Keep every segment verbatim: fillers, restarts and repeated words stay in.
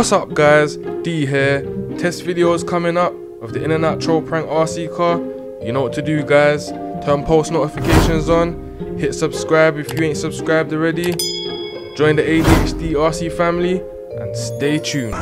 What's up guys, D here. Test videos coming up of the In N Out Troll Prank R C car. You know what to do guys, turn post notifications on, hit subscribe if you ain't subscribed already, join the A D H D R C family and stay tuned.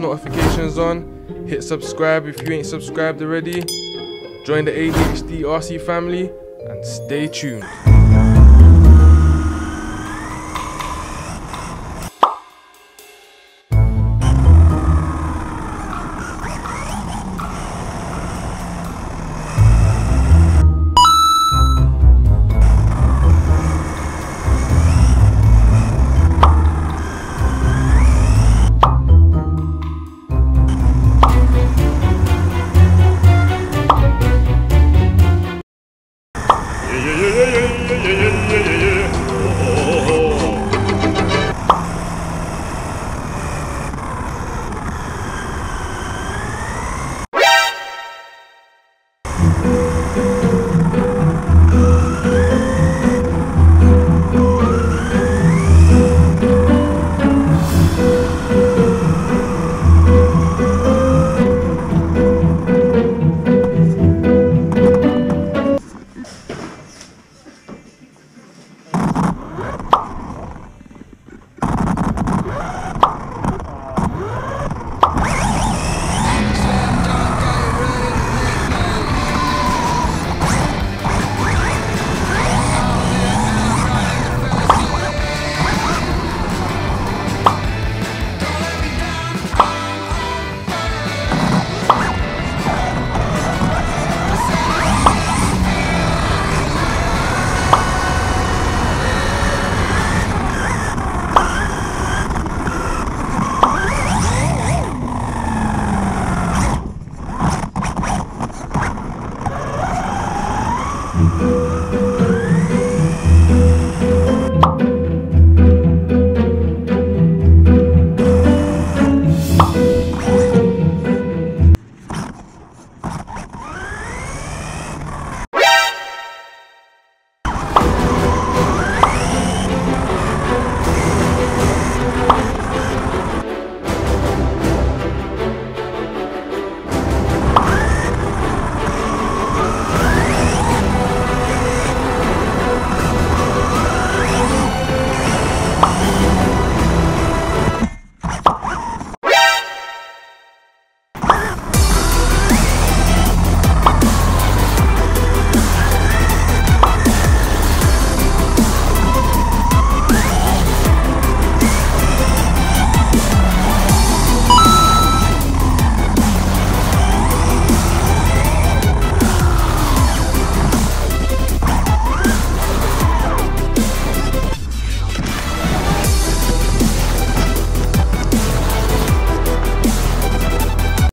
notifications on, hit subscribe if you ain't subscribed already, join the A D H D R C family, and stay tuned.